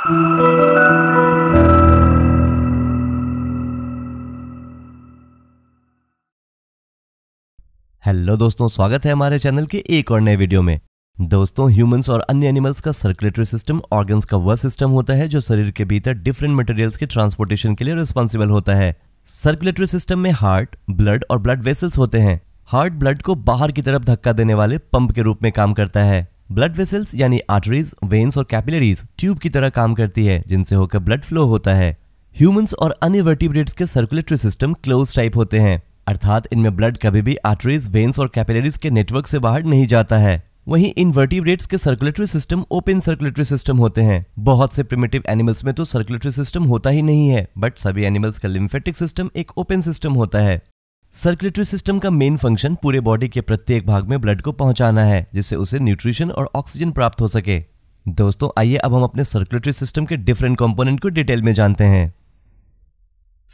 Hello दोस्तों, स्वागत है हमारे चैनल के एक और नए वीडियो में। दोस्तों, ह्यूमंस और अन्य एनिमल्स का सर्कुलेटरी सिस्टम ऑर्गन्स का वह सिस्टम होता है जो शरीर के भीतर डिफरेंट मटेरियल्स के ट्रांसपोर्टेशन के लिए रिस्पॉन्सिबल होता है। सर्कुलेटरी सिस्टम में हार्ट, ब्लड और ब्लड वेसल्स होते हैं। हार्ट ब्लड को बाहर की तरफ धक्का देने वाले पंप के रूप में काम करता है। ब्लड वेसल्स यानी आर्टरीज, वेन्स और कैपिलरीज ट्यूब की तरह काम करती है जिनसे होकर ब्लड फ्लो होता है। ह्यूमंस और अन्य वर्टिब्रेट्स के सर्कुलेटरी सिस्टम क्लोज टाइप होते हैं, अर्थात इनमें ब्लड कभी भी आर्टरीज, वेन्स और कैपिलरीज के नेटवर्क से बाहर नहीं जाता है। वहीं इनवर्टिब्रेट्स के circulatory system open circulatory system होते हैं। बहुत से प्रिमिटिव एनिमल्स में तो सर्कुलेटरी सिस्टम होता ही नहीं है, बट सभी एनिमल्स का लिम्फेटिक सिस्टम एक ओपन सिस्टम होता है। सर्कुलेटरी सिस्टम का मेन फंक्शन पूरे बॉडी के प्रत्येक भाग में ब्लड को पहुंचाना है, जिससे उसे न्यूट्रिशन और ऑक्सीजन प्राप्त हो सके। दोस्तों, आइए अब हम अपने सर्कुलेटरी सिस्टम के डिफरेंट कंपोनेंट को डिटेल में जानते हैं।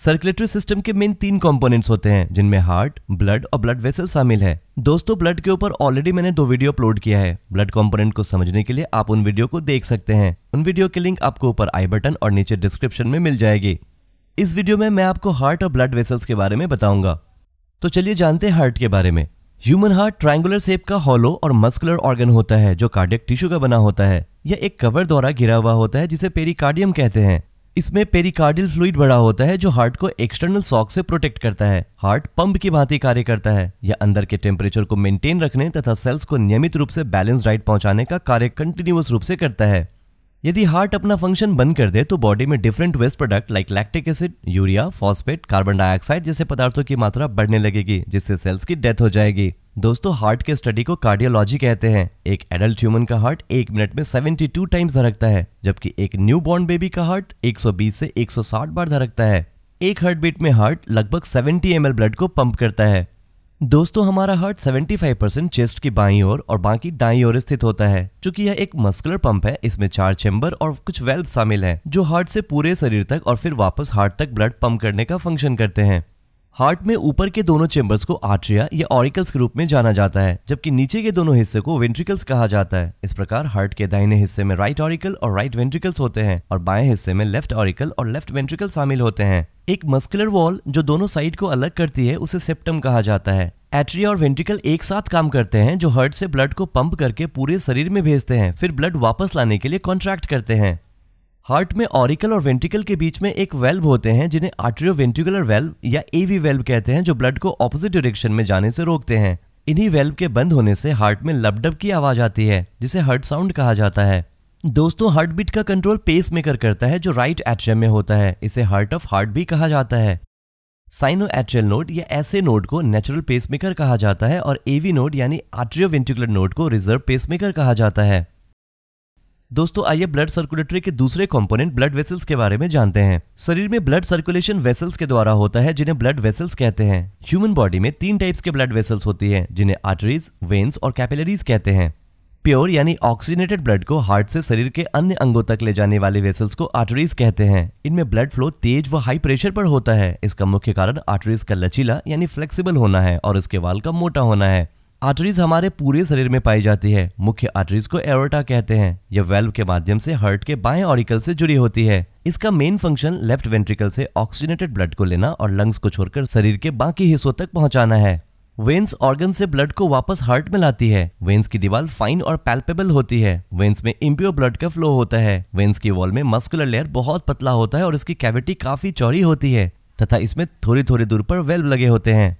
सर्कुलेटरी सिस्टम के मेन तीन कंपोनेंट्स होते हैं जिनमें हार्ट, ब्लड और ब्लड वेसल शामिल है। दोस्तों, ब्लड के ऊपर ऑलरेडी मैंने 2 वीडियो अपलोड किया है। ब्लड कंपोनेंट को समझने के लिए आप उन वीडियो को देख सकते हैं। उन वीडियो के लिंक आपको ऊपर आई बटन और नीचे डिस्क्रिप्शन में मिल जाएगी। इस वीडियो में मैं आपको हार्ट और ब्लड वेसल्स के बारे में बताऊंगा। तो चलिए जानते हैं हार्ट के बारे में। ह्यूमन हार्ट ट्रायंगुलर शेप का हॉलो और मस्कुलर ऑर्गन होता है जो कार्डियक टिश्यू का बना होता है। यह एक कवर द्वारा घिरा हुआ होता है जिसे पेरिकार्डियम कहते हैं। इसमें पेरिकार्डियल फ्लूइड भरा होता है जो हार्ट को एक्सटर्नल शॉक से प्रोटेक्ट करता है। हार्ट पंप की भांति कार्य करता है। यह अंदर के टेम्परेचर को मेंटेन रखने तथा सेल्स को नियमित रूप से बैलेंस डाइट पहुंचाने का कार्य कंटिन्यूअस रूप से करता है। यदि हार्ट अपना फंक्शन बंद कर दे तो बॉडी में different waste product like lactic acid, urea, phosphate, carbon dioxide जैसे पदार्थों की मात्रा बढ़ने लगेगी, जिससे सेल्स की डेथ हो जाएगी। दोस्तों, हार्ट के स्टडी को कार्डियोलॉजी कहते हैं। एक एडल्ट ह्यूमन का हार्ट 1 मिनट में 72 टाइम्स धड़कता है, जबकि एक न्यू बॉर्न बेबी का हार्ट 120 से 160 बार धड़कता है। एक हार्ट बीट में हार्ट लगभग 70 ml ब्लड को पंप करता है। दोस्तों, हमारा हार्ट 75% चेस्ट की बाईं ओर और बाकी दाईं ओर स्थित होता है। चूंकि यह एक मस्कुलर पंप है, इसमें 4 चैम्बर और कुछ वेल्व शामिल हैं, जो हार्ट से पूरे शरीर तक और फिर वापस हार्ट तक ब्लड पंप करने का फंक्शन करते हैं। हार्ट में ऊपर के दोनों चैम्बर्स को आर्ट्रिया या ऑरिकल्स के रूप में जाना जाता है, जबकि नीचे के दोनों हिस्से को वेंट्रिकल्स कहा जाता है। इस प्रकार हार्ट के दाहिने हिस्से में राइट ऑरिकल और राइट वेंट्रिकल्स होते हैं और बाएं हिस्से में लेफ्ट ऑरिकल और लेफ्ट वेंट्रिकल शामिल होते हैं। एक मस्कुलर वॉल जो दोनों साइड को अलग करती है उसे सेप्टम कहा जाता है। एट्रिया और वेंट्रिकल एक साथ काम करते हैं, जो हार्ट से ब्लड को पंप करके पूरे शरीर में भेजते हैं, फिर ब्लड वापस लाने के लिए कॉन्ट्रैक्ट करते हैं। हार्ट में ऑरिकल और वेंट्रिकल के बीच में एक वेल्व होते हैं जिन्हें आर्ट्रियोवेंट्रिकुलर वेल्व या एवी वेल्व कहते हैं, जो ब्लड को ऑपोजिट डायरेक्शन में जाने से रोकते हैं। इन्हीं वेल्व के बंद होने से हार्ट में लबडब की आवाज आती है, जिसे हार्ट साउंड कहा जाता है। दोस्तों, हार्ट बीट का कंट्रोल पेस मेकर करता है जो राइट एट्रियम में होता है। इसे हार्ट ऑफ हार्ट भी कहा जाता है। साइनो एट्रियल नोड या ऐसे नोड को नेचुरल पेसमेकर कहा जाता है और एवी नोड यानी आर्ट्रियोवेंट्रिकुलर नोड को रिजर्व पेसमेकर कहा जाता है। दोस्तों, आइए ब्लड सर्कुलेटरी के दूसरे कंपोनेंट ब्लड वेसल्स के बारे में जानते हैं। शरीर में ब्लड सर्कुलेशन वेसल्स के द्वारा होता है जिन्हें ब्लड वेसल्स कहते हैं। ह्यूमन बॉडी में 3 टाइप्स के ब्लड वेसल्स होती हैं जिन्हें आर्टरीज, वेन्स और कैपिलरीज कहते हैं। प्योर यानी ऑक्सीजनेटेड ब्लड को हार्ट से शरीर के अन्य अंगों तक ले जाने वाले वेसल्स को आर्टरीज कहते हैं। इनमें ब्लड फ्लो तेज व हाई प्रेशर पर होता है। इसका मुख्य कारण आर्टरीज का लचीला यानी फ्लेक्सिबल होना है और उसके वाल का मोटा होना है। आर्टरीज हमारे पूरे शरीर में पाई जाती है। मुख्य आर्टरीज को एओर्टा कहते हैं। यह वेल्व के माध्यम से हार्ट के बाएं ऑरिकल से जुड़ी होती है। इसका मेन फंक्शन लेफ्ट वेंट्रिकल से ऑक्सीजनेटेड ब्लड को लेना और लंग्स को छोड़कर शरीर के बाकी हिस्सों तक पहुंचाना है। वेन्स ऑर्गन से ब्लड को वापस हार्ट में लाती है। वेन्स की दीवार फाइन और पैल्पेबल होती है। वेन्स में इंप्योर ब्लड का फ्लो होता है। वेन्स की वॉल में मस्कुलर लेयर बहुत पतला होता है और इसकी कैविटी काफी चौड़ी होती है तथा इसमें थोड़ी थोड़ी दूर पर वेल्व लगे होते हैं।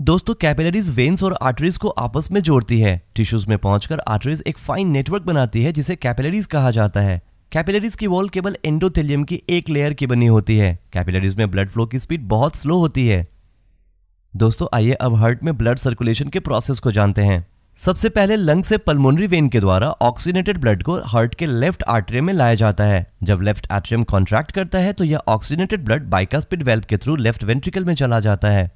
दोस्तों, कैपिलरीज वेन्स और आर्टरीज को आपस में जोड़ती है। टिश्यूज में पहुंचकर आर्टरीज एक फाइन नेटवर्क बनाती है जिसे कैपिलरीज कहा जाता है। कैपिलरीज की वॉल केवल एंडोथेलियम की एक लेयर की बनी होती है। कैपिलरीज में ब्लड फ्लो की स्पीड बहुत स्लो होती है। दोस्तों, आइए अब हार्ट में ब्लड सर्कुलेशन के प्रोसेस को जानते हैं। सबसे पहले लंग से पल्मोनरी वेन के द्वारा ऑक्सीजनेटेड ब्लड को हार्ट के लेफ्ट आर्ट्रियम में लाया जाता है। जब लेफ्ट आर्ट्रियम कॉन्ट्रैक्ट करता है तो यह ऑक्सीजनेटेड ब्लड बाइकास्पिड वेल्व के थ्रू लेफ्ट वेंट्रिकल में चला जाता है।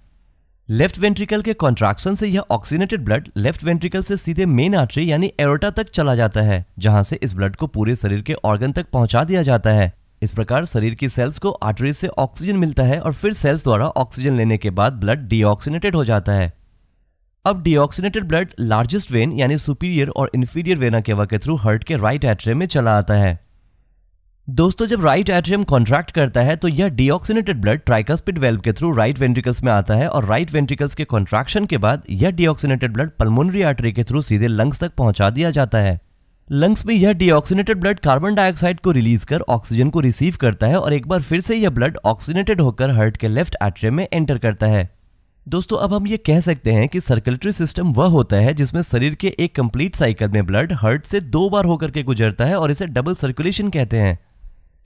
लेफ्ट वेंट्रिकल के कॉन्ट्रैक्शन से यह ऑक्सीजनेटेड ब्लड लेफ्ट वेंट्रिकल से सीधे मेन आर्टरी यानी एओर्टा तक चला जाता है, जहां से इस ब्लड को पूरे शरीर के ऑर्गन तक पहुंचा दिया जाता है। इस प्रकार शरीर की सेल्स को आर्टरी से ऑक्सीजन मिलता है और फिर सेल्स द्वारा ऑक्सीजन लेने के बाद ब्लड डीऑक्सीनेटेड हो जाता है। अब डीऑक्सीनेटेड ब्लड लार्जेस्ट वेन यानी सुपीरियर और इन्फीरियर वेना केवा के थ्रू हार्ट के राइट एट्रियम में चला आता है। दोस्तों जब राइट एट्रियम कॉन्ट्रैक्ट करता है तो यह डीऑक्सीनेटेड ब्लड ट्राइकस्पिड वेल्व के थ्रू राइट वेंट्रिकल्स में आता है और राइट वेंट्रिकल्स के कॉन्ट्रैक्शन के बाद यह डीऑक्सीनेटेड ब्लड पल्मोनरी आर्टरी के थ्रू सीधे लंग्स तक पहुंचा दिया जाता है। लंग्स में यह डीऑक्सीनेटेड ब्लड कार्बन डाइऑक्साइड को रिलीज कर ऑक्सीजन को रिसीव करता है और एक बार फिर से यह ब्लड ऑक्सीनेटेड होकर हार्ट के लेफ्ट एट्रियम में एंटर करता है। दोस्तों अब हम ये कह सकते हैं कि सर्कुलेटरी सिस्टम वह होता है जिसमें शरीर के एक कंप्लीट साइकिल में ब्लड हार्ट से 2 बार होकर के गुजरता है और इसे डबल सर्कुलेशन कहते हैं।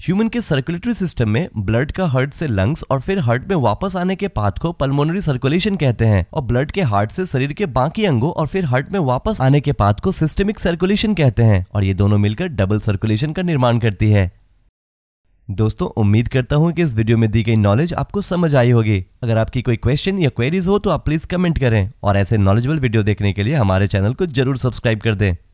ह्यूमन के सर्कुलेटरी सिस्टम में ब्लड का हार्ट से लंग्स और फिर हार्ट में वापस आने के पाथ को पल्मोनरी सर्कुलेशन कहते हैं और ब्लड के हार्ट से शरीर के बाकी अंगों और फिर हार्ट में वापस आने के पाथ को सिस्टमिक सर्कुलेशन कहते हैं और ये दोनों मिलकर डबल सर्कुलेशन का निर्माण करती है। दोस्तों उम्मीद करता हूँ कि इस वीडियो में दी गई नॉलेज आपको समझ आई होगी। अगर आपकी कोई क्वेश्चन या क्वेरीज हो तो आप प्लीज कमेंट करें और ऐसे नॉलेजेबल वीडियो देखने के लिए हमारे चैनल को जरूर सब्सक्राइब कर दें।